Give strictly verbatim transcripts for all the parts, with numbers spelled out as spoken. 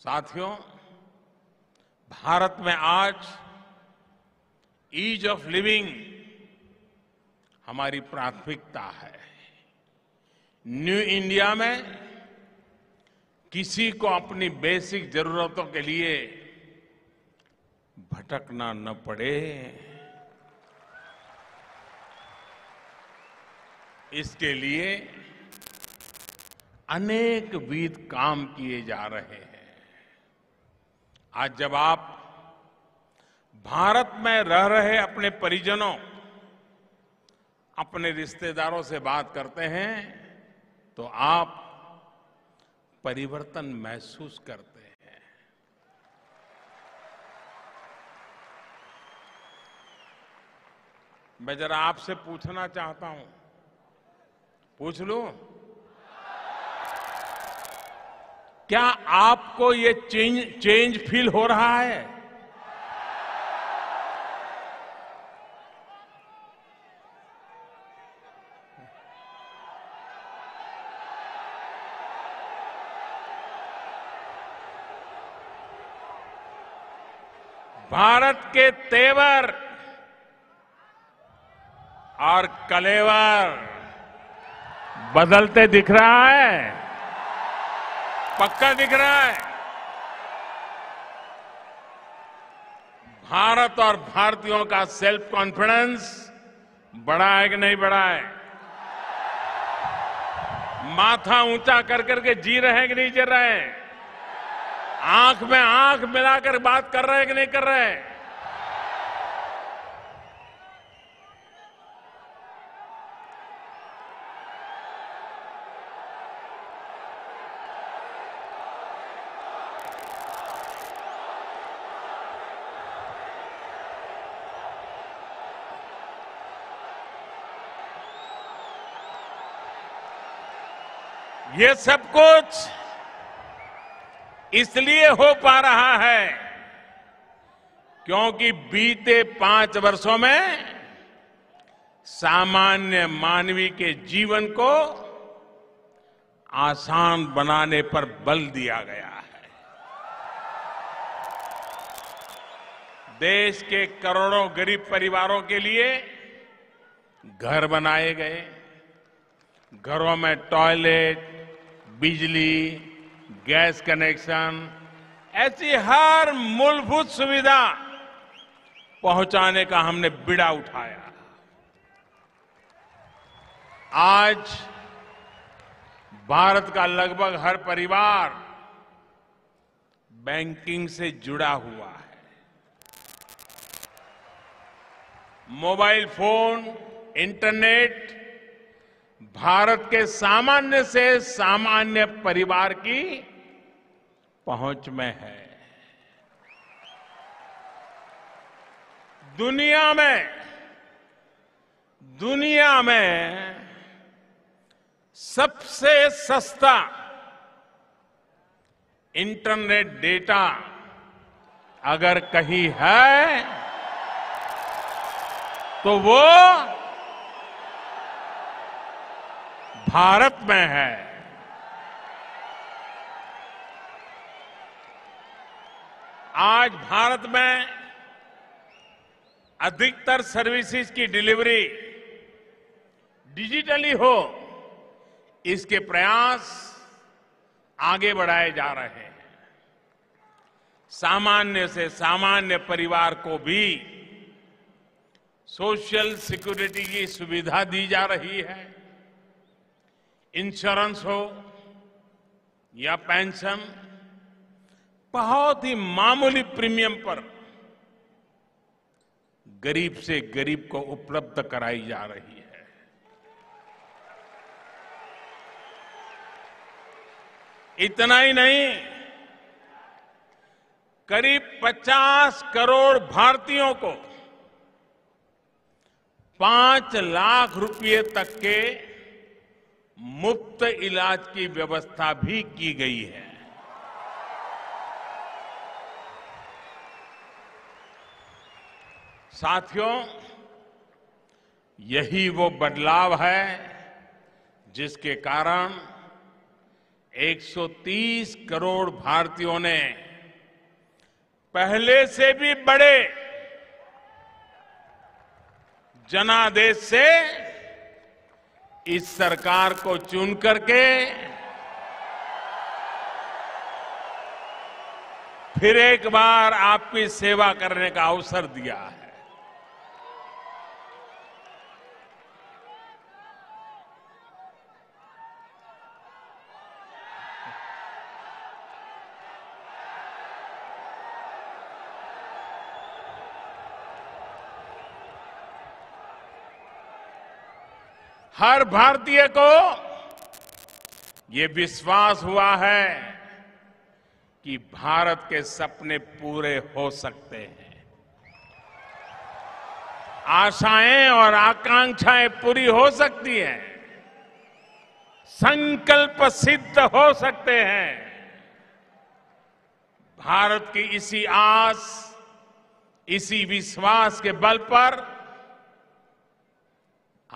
साथियों, भारत में आज ईज ऑफ लिविंग हमारी प्राथमिकता है। न्यू इंडिया में किसी को अपनी बेसिक जरूरतों के लिए भटकना न पड़े, इसके लिए अनेक विध काम किए जा रहे हैं। आज जब आप भारत में रह रहे अपने परिजनों, अपने रिश्तेदारों से बात करते हैं तो आप परिवर्तन महसूस करते हैं। मैं जरा आपसे पूछना चाहता हूं, पूछ लूं, क्या आपको ये चेंज चेंज फील हो रहा है? भारत के तेवर और कलेवर बदलते दिख रहा है, पक्का दिख रहा है। भारत और भारतीयों का सेल्फ कॉन्फिडेंस बढ़ा है कि नहीं बढ़ा है? माथा ऊंचा कर करके जी रहे हैं कि नहीं जी रहे हैं? आंख में आंख मिलाकर बात कर रहे हैं कि नहीं कर रहे हैं? ये सब कुछ इसलिए हो पा रहा है क्योंकि बीते पांच वर्षों में सामान्य मानवी के जीवन को आसान बनाने पर बल दिया गया है। देश के करोड़ों गरीब परिवारों के लिए घर बनाए गए, घरों में टॉयलेट, बिजली, गैस कनेक्शन ऐसी हर मूलभूत सुविधा पहुंचाने का हमने बीड़ा उठाया। आज भारत का लगभग हर परिवार बैंकिंग से जुड़ा हुआ है। मोबाइल फोन, इंटरनेट भारत के सामान्य से सामान्य परिवार की पहुंच में है। दुनिया में दुनिया में सबसे सस्ता इंटरनेट डेटा अगर कहीं है तो वो भारत में है। आज भारत में अधिकतर सर्विसेज की डिलीवरी डिजिटली हो, इसके प्रयास आगे बढ़ाए जा रहे हैं। सामान्य से सामान्य परिवार को भी सोशल सिक्योरिटी की सुविधा दी जा रही है। इंश्योरेंस हो या पेंशन, बहुत ही मामूली प्रीमियम पर गरीब से गरीब को उपलब्ध कराई जा रही है। इतना ही नहीं, करीब पचास करोड़ भारतीयों को पांच लाख रुपए तक के मुफ्त इलाज की व्यवस्था भी की गई है। साथियों, यही वो बदलाव है जिसके कारण एक सौ तीस करोड़ भारतीयों ने पहले से भी बड़े जनादेश से इस सरकार को चुन करके फिर एक बार आपकी सेवा करने का अवसर दिया है। हर भारतीय को ये विश्वास हुआ है कि भारत के सपने पूरे हो सकते हैं, आशाएं और आकांक्षाएं पूरी हो सकती हैं, संकल्प सिद्ध हो सकते हैं। भारत की इसी आस, इसी विश्वास के बल पर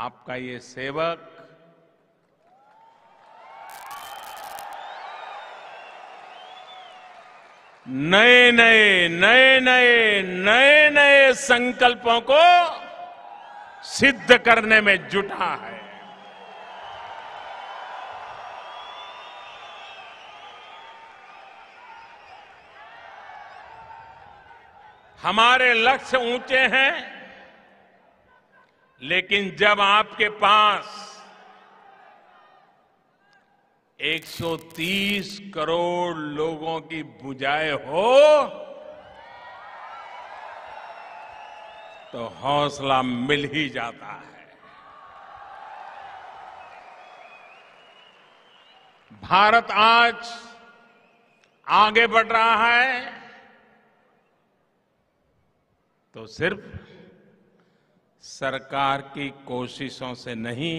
आपका ये सेवक नए नए नए नए नए नए संकल्पों को सिद्ध करने में जुटा है। हमारे लक्ष्य ऊंचे हैं, लेकिन जब आपके पास एक सौ तीस करोड़ लोगों की भुजाएं हो तो हौसला मिल ही जाता है। भारत आज आगे बढ़ रहा है तो सिर्फ सरकार की कोशिशों से नहीं,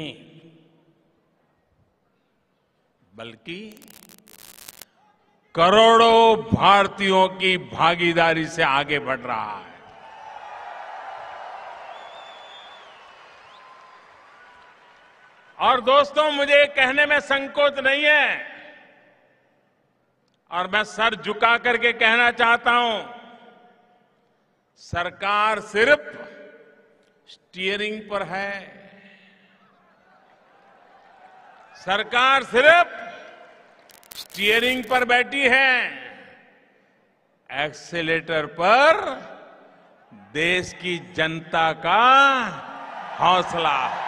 बल्कि करोड़ों भारतीयों की भागीदारी से आगे बढ़ रहा है। और दोस्तों, मुझे कहने में संकोच नहीं है और मैं सर झुका करके कहना चाहता हूं, सरकार सिर्फ स्टीयरिंग पर है, सरकार सिर्फ स्टीयरिंग पर बैठी है, एक्सेलेटर पर देश की जनता का हौसला है।